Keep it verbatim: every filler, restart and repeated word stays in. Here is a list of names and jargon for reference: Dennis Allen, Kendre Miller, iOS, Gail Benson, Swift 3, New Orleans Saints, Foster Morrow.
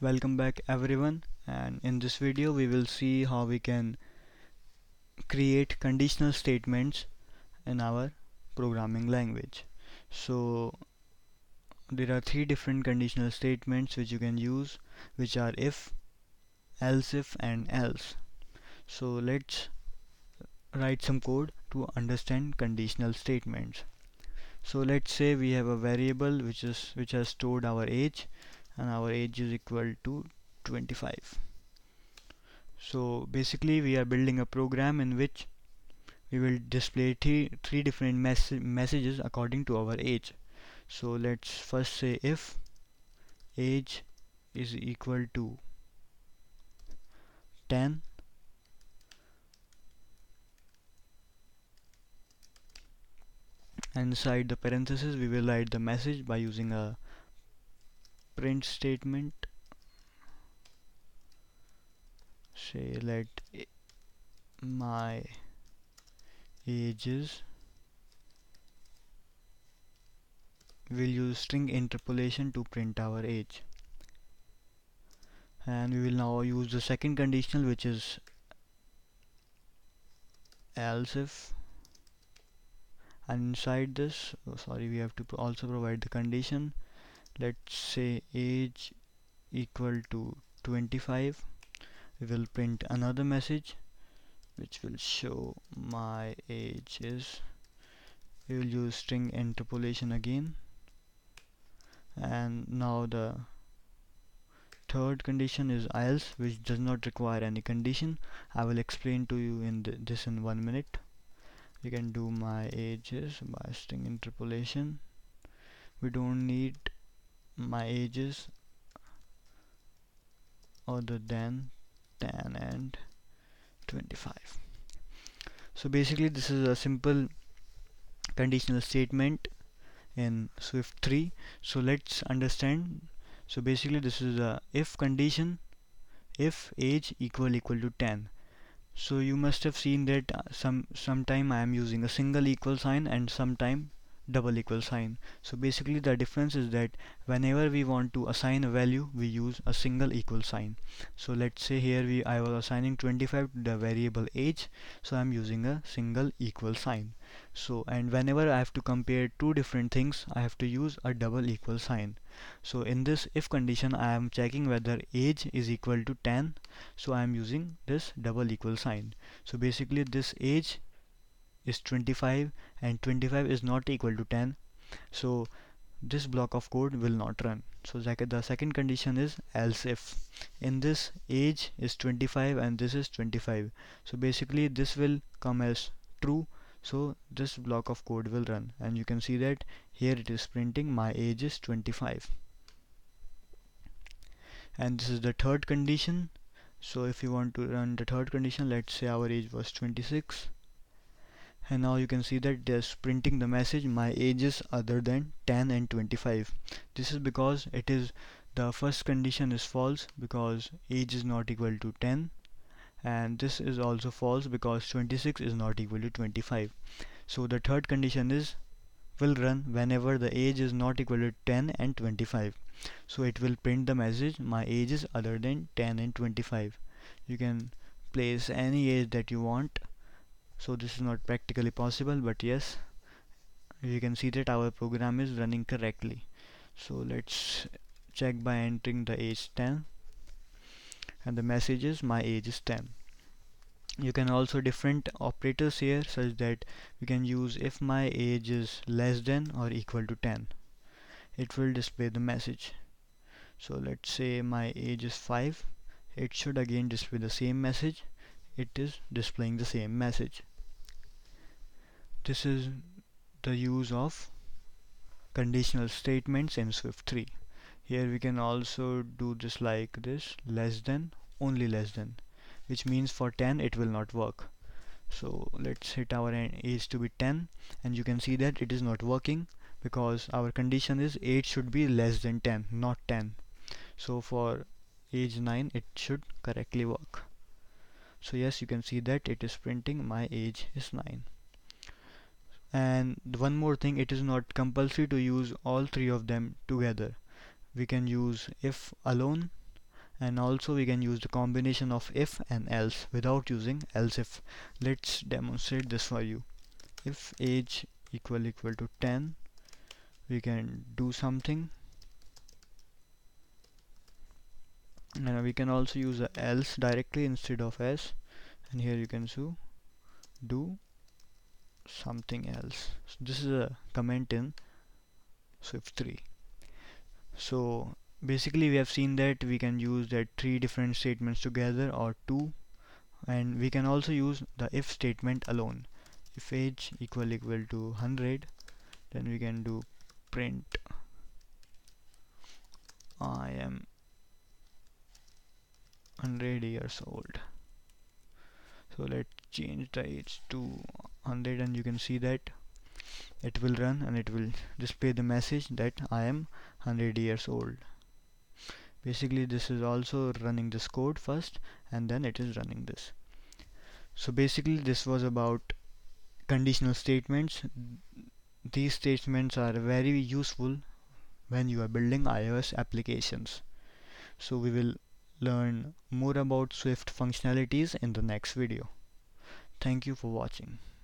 Welcome back everyone, and in this video we will see how we can create conditional statements in our programming language. So there are three different conditional statements which you can use, which are if, else if and else. So let's write some code to understand conditional statements. So let's say we have a variable which is which has stored our age, and our age is equal to twenty-five. So basically we are building a program in which we will display three, three different mes messages according to our age. So let's first say if age is equal to ten, and inside the parentheses we will write the message by using a print statement. Say let my age is, we'll use string interpolation to print our age. And we will now use the second conditional, which is else if, and inside this oh sorry we have to also provide the condition. Let's say age equal to twenty-five. We will print another message which will show my age is. We will use string interpolation again. And now the third condition is else, which does not require any condition. I will explain to you in th this in one minute. We can do my age is by string interpolation. We don't need my ages other than ten and twenty-five. So basically this is a simple conditional statement in Swift three. So let's understand. So basically this is a if condition, if age equal equal to ten. So you must have seen that some sometime I am using a single equal sign and sometime double equal sign. So basically the difference is that whenever we want to assign a value we use a single equal sign. So let's say here we I was assigning twenty-five to the variable age, so I'm using a single equal sign. So and whenever I have to compare two different things I have to use a double equal sign. So in this if condition I am checking whether age is equal to ten, so I am using this double equal sign. So basically this age is twenty-five and twenty-five is not equal to ten, so this block of code will not run. So the second condition is else if. In this age is twenty-five and this is twenty-five, so basically this will come as true, so this block of code will run. And you can see that here it is printing my age is twenty-five. And this is the third condition. So if you want to run the third condition, let's say our age was twenty-six. And now you can see that there's printing the message my age is other than ten and twenty-five. This is because it is the first condition is false because age is not equal to ten, and this is also false because twenty-six is not equal to twenty-five. So the third condition is will run whenever the age is not equal to ten and twenty-five. So it will print the message my age is other than ten and twenty-five. You can place any age that you want. So this is not practically possible, but yes, you can see that our program is running correctly. So let's check by entering the age ten, and the message is my age is ten. You can also different operators here, such that we can use if my age is less than or equal to ten, it will display the message. So let's say my age is five, it should again display the same message. It is displaying the same message. This is the use of conditional statements in Swift three. Here we can also do this like this, less than, only less than, which means for ten it will not work. So let's set our age to be ten, and you can see that it is not working because our condition is age should be less than ten, not ten. So for age nine it should correctly work. So yes, you can see that it is printing my age is nine. And one more thing, it is not compulsory to use all three of them together. We can use if alone, and also we can use the combination of if and else without using else if. Let's demonstrate this for you. If age equal equal to ten, we can do something, and we can also use the else directly instead of s, and here you can do do something else. So this is a comment in Swift three. So basically we have seen that we can use that three different statements together or two, and we can also use the if statement alone. If age equal equal to one hundred, then we can do print I am one hundred years old. So let's change the age to one hundred, and you can see that it will run and it will display the message that I am one hundred years old. Basically this is also running this code first, and then it is running this. So basically this was about conditional statements. These statements are very useful when you are building iOS applications. So we will learn more about Swift functionalities in the next video. Thank you for watching.